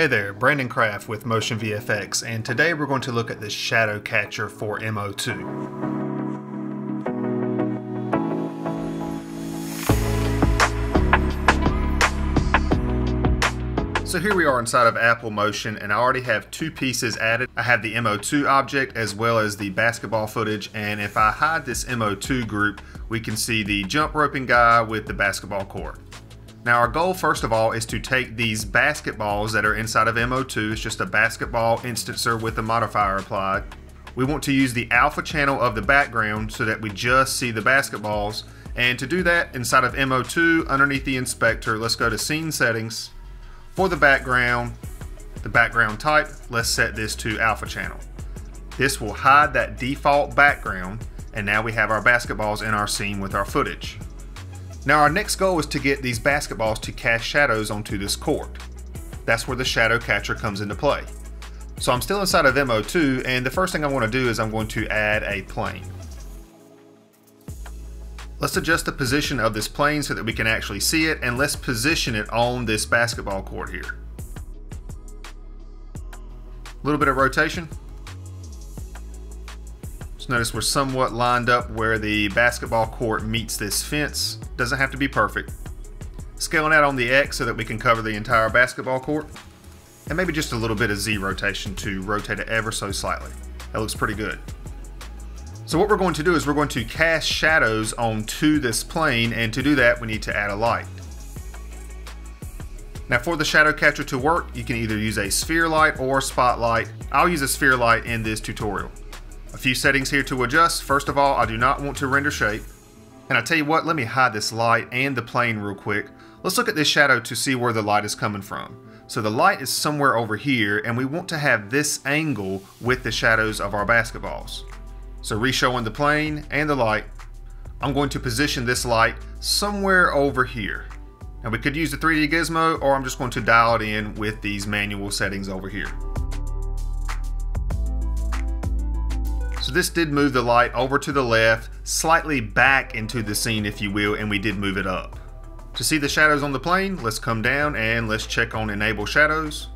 Hey there, Brandon Kraft with Motion VFX, and today we're going to look at the Shadow Catcher for MO2. So here we are inside of Apple Motion, and I already have two pieces added. I have the MO2 object as well as the basketball footage, and if I hide this MO2 group, we can see the jump roping guy with the basketball court. Now our goal first of all is to take these basketballs that are inside of MO2, it's just a basketball instancer with a modifier applied. We want to use the alpha channel of the background so that we just see the basketballs, and to do that inside of MO2 underneath the inspector, let's go to scene settings. For the background type, let's set this to alpha channel. This will hide that default background, and now we have our basketballs in our scene with our footage. Now our next goal is to get these basketballs to cast shadows onto this court. That's where the shadow catcher comes into play. So I'm still inside of MO2, and the first thing I want to do is I'm going to add a plane. Let's adjust the position of this plane so that we can actually see it, and let's position it on this basketball court here. A little bit of rotation. Just notice we're somewhat lined up where the basketball court meets this fence. Doesn't have to be perfect. Scaling out on the X so that we can cover the entire basketball court. And maybe just a little bit of Z rotation to rotate it ever so slightly. That looks pretty good. So what we're going to do is we're going to cast shadows onto this plane, and to do that we need to add a light. Now for the shadow catcher to work, you can either use a sphere light or spotlight. I'll use a sphere light in this tutorial. A few settings here to adjust. First of all, I do not want to render shape. And I tell you what, let me hide this light and the plane real quick. Let's look at this shadow to see where the light is coming from. So the light is somewhere over here, and we want to have this angle with the shadows of our basketballs. So reshowing the plane and the light, I'm going to position this light somewhere over here. Now we could use the 3D gizmo, or I'm just going to dial it in with these manual settings over here. So this did move the light over to the left, slightly back into the scene if you will, and we did move it up. To see the shadows on the plane, let's come down and let's check on enable shadows.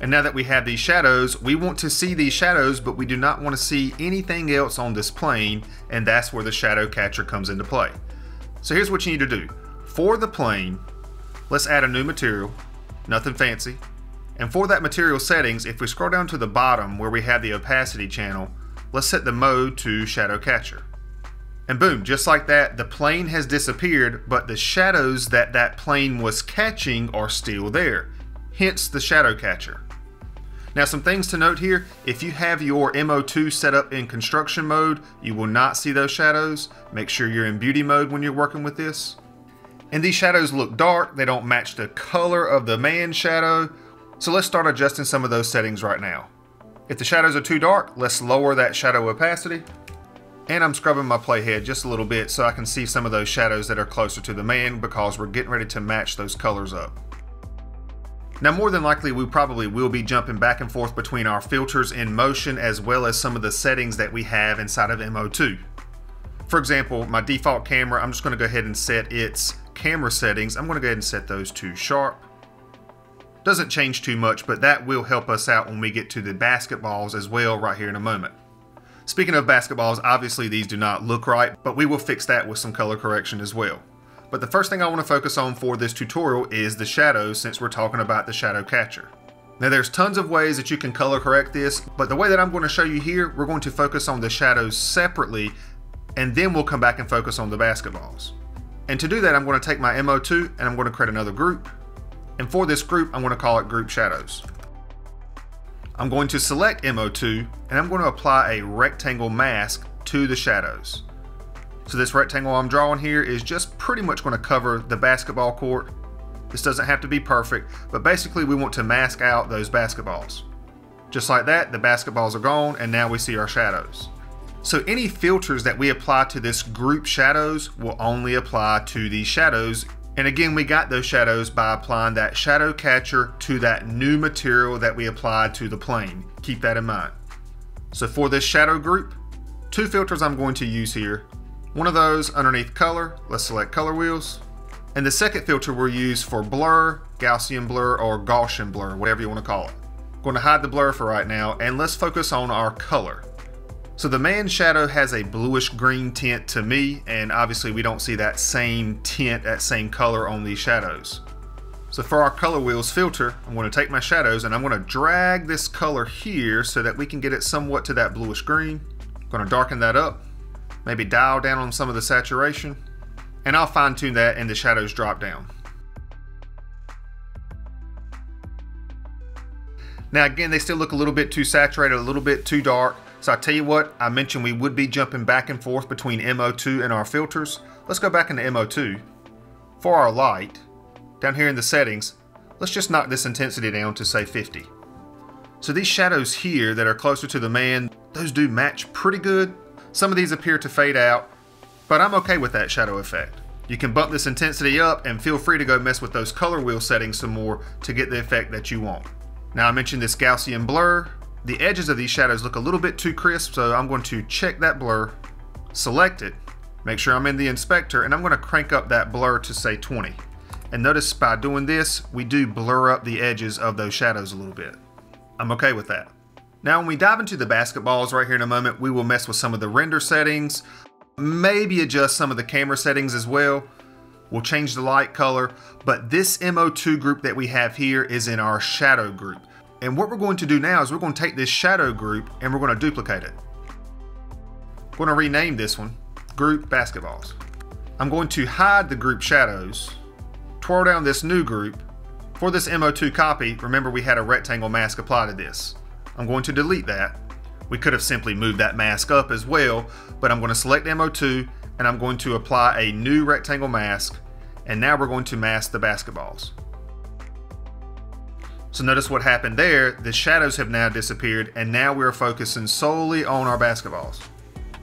And now that we have these shadows, we want to see these shadows, but we do not want to see anything else on this plane, and that's where the shadow catcher comes into play. So here's what you need to do. For the plane, let's add a new material, nothing fancy. And for that material settings, if we scroll down to the bottom where we have the opacity channel, let's set the mode to shadow catcher. And boom, just like that, the plane has disappeared, but the shadows that that plane was catching are still there, hence the shadow catcher. Now some things to note here, if you have your MO2 set up in construction mode, you will not see those shadows. Make sure you're in beauty mode when you're working with this. And these shadows look dark, they don't match the color of the man shadow. So let's start adjusting some of those settings right now. If the shadows are too dark, let's lower that shadow opacity. And I'm scrubbing my playhead just a little bit so I can see some of those shadows that are closer to the man, because we're getting ready to match those colors up. Now more than likely we probably will be jumping back and forth between our filters in Motion as well as some of the settings that we have inside of MO2. For example, my default camera, I'm just going to go ahead and set its camera settings. I'm going to go ahead and set those to sharp. Doesn't change too much, but that will help us out when we get to the basketballs as well right here in a moment. Speaking of basketballs, obviously these do not look right, but we will fix that with some color correction as well. But the first thing I want to focus on for this tutorial is the shadows, since we're talking about the shadow catcher. Now there's tons of ways that you can color correct this, but the way that I'm going to show you here, we're going to focus on the shadows separately, and then we'll come back and focus on the basketballs. And to do that, I'm going to take my MO2 and I'm going to create another group. And for this group, I'm going to call it Group Shadows. I'm going to select MO2 and I'm going to apply a rectangle mask to the shadows. So this rectangle I'm drawing here is just pretty much going to cover the basketball court. This doesn't have to be perfect, but basically we want to mask out those basketballs. Just like that, the basketballs are gone, and now we see our shadows. So any filters that we apply to this group shadows will only apply to these shadows. And again, we got those shadows by applying that shadow catcher to that new material that we applied to the plane. Keep that in mind. So for this shadow group, two filters I'm going to use here. One of those underneath color, let's select Color Wheels. And the second filter we'll use for blur, Gaussian blur, or Gaussian blur, whatever you want to call it. I'm going to hide the blur for right now, and let's focus on our color. So the man's shadow has a bluish green tint to me, and obviously we don't see that same tint, that same color on these shadows. So for our color wheels filter, I'm going to take my shadows and I'm going to drag this color here so that we can get it somewhat to that bluish green. I'm going to darken that up, maybe dial down on some of the saturation, and I'll fine tune that and the shadows drop down. Now again, they still look a little bit too saturated, a little bit too dark. So I tell you what, I mentioned we would be jumping back and forth between MO2 and our filters. Let's go back into MO2. For our light, down here in the settings, let's just knock this intensity down to say 50. So these shadows here that are closer to the man, those do match pretty good. Some of these appear to fade out, but I'm okay with that shadow effect. You can bump this intensity up and feel free to go mess with those color wheel settings some more to get the effect that you want. Now I mentioned this Gaussian blur. The edges of these shadows look a little bit too crisp, so I'm going to check that blur, select it, make sure I'm in the inspector, and I'm going to crank up that blur to say 20. And notice by doing this, we do blur up the edges of those shadows a little bit. I'm okay with that. Now when we dive into the basketballs right here in a moment, we will mess with some of the render settings, maybe adjust some of the camera settings as well. We'll change the light color, but this MO2 group that we have here is in our shadow group. And what we're going to do now is we're going to take this shadow group and we're going to duplicate it. I'm going to rename this one, Group Basketballs. I'm going to hide the group shadows, twirl down this new group. For this MO2 copy, remember we had a rectangle mask applied to this. I'm going to delete that. We could have simply moved that mask up as well, but I'm going to select MO2 and I'm going to apply a new rectangle mask. And now we're going to mask the basketballs. So notice what happened there, the shadows have now disappeared and now we're focusing solely on our basketballs.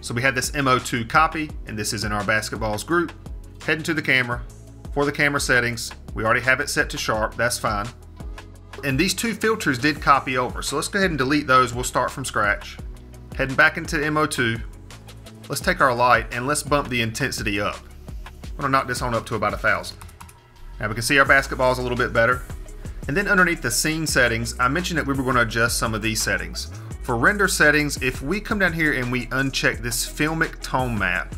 So we had this MO2 copy and this is in our basketballs group. Heading to the camera, for the camera settings, we already have it set to sharp, that's fine. And these two filters did copy over, so let's go ahead and delete those, we'll start from scratch. Heading back into MO2, let's take our light and let's bump the intensity up. I'm gonna knock this on up to about 1,000. Now we can see our basketballs a little bit better. And then underneath the scene settings, I mentioned that we were going to adjust some of these settings. For render settings, if we come down here and we uncheck this filmic tone map,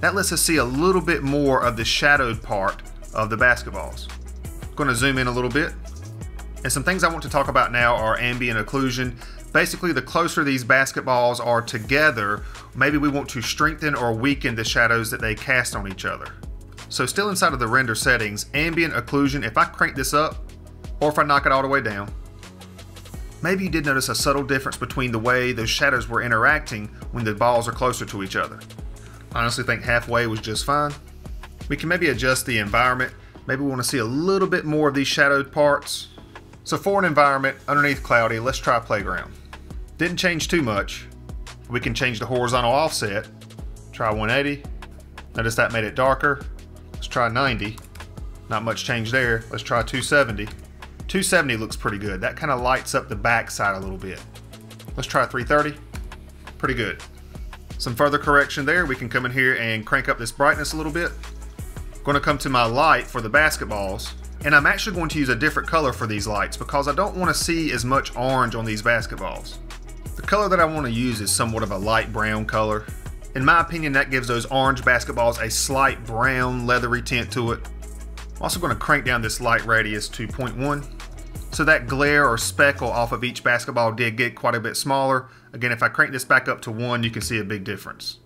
that lets us see a little bit more of the shadowed part of the basketballs. I'm going to zoom in a little bit. And some things I want to talk about now are ambient occlusion. Basically, the closer these basketballs are together, maybe we want to strengthen or weaken the shadows that they cast on each other. So still inside of the render settings, ambient occlusion, if I crank this up, or if I knock it all the way down. Maybe you did notice a subtle difference between the way those shadows were interacting when the balls are closer to each other. I honestly think halfway was just fine. We can maybe adjust the environment. Maybe we want to see a little bit more of these shadowed parts. So for an environment underneath cloudy, let's try playground. Didn't change too much. We can change the horizontal offset. Try 180. Notice that made it darker. Let's try 90. Not much change there. Let's try 270. 270 looks pretty good. That kind of lights up the back side a little bit. Let's try 330. Pretty good. Some further correction there. We can come in here and crank up this brightness a little bit. I'm going to come to my light for the basketballs, and I'm actually going to use a different color for these lights because I don't want to see as much orange on these basketballs. The color that I want to use is somewhat of a light brown color. In my opinion, that gives those orange basketballs a slight brown leathery tint to it. I'm also going to crank down this light radius to 0.1. So that glare or speckle off of each basketball did get quite a bit smaller. Again, if I crank this back up to 1, you can see a big difference.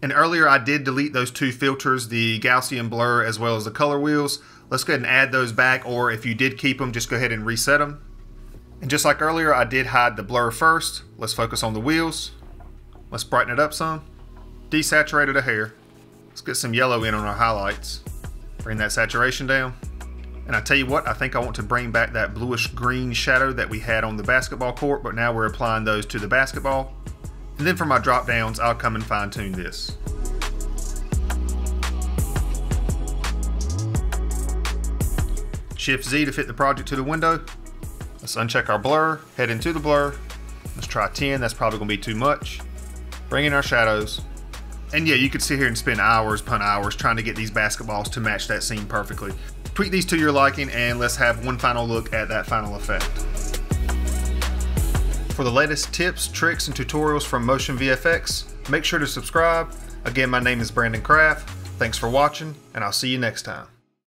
And earlier I did delete those two filters, the Gaussian blur as well as the color wheels. Let's go ahead and add those back, or if you did keep them, just go ahead and reset them. And just like earlier, I did hide the blur first. Let's focus on the wheels. Let's brighten it up some. Desaturated a hair. Let's get some yellow in on our highlights. Bring that saturation down. And I tell you what, I think I want to bring back that bluish green shadow that we had on the basketball court, but now we're applying those to the basketball. And then for my drop downs, I'll come and fine tune this. Shift Z to fit the project to the window. Let's uncheck our blur, head into the blur. Let's try 10, that's probably gonna be too much. Bring in our shadows. And yeah, you could sit here and spend hours upon hours trying to get these basketballs to match that scene perfectly. Tweak these to your liking, and let's have one final look at that final effect. For the latest tips, tricks, and tutorials from Motion VFX, make sure to subscribe. Again, my name is Brandon Kraft. Thanks for watching, and I'll see you next time.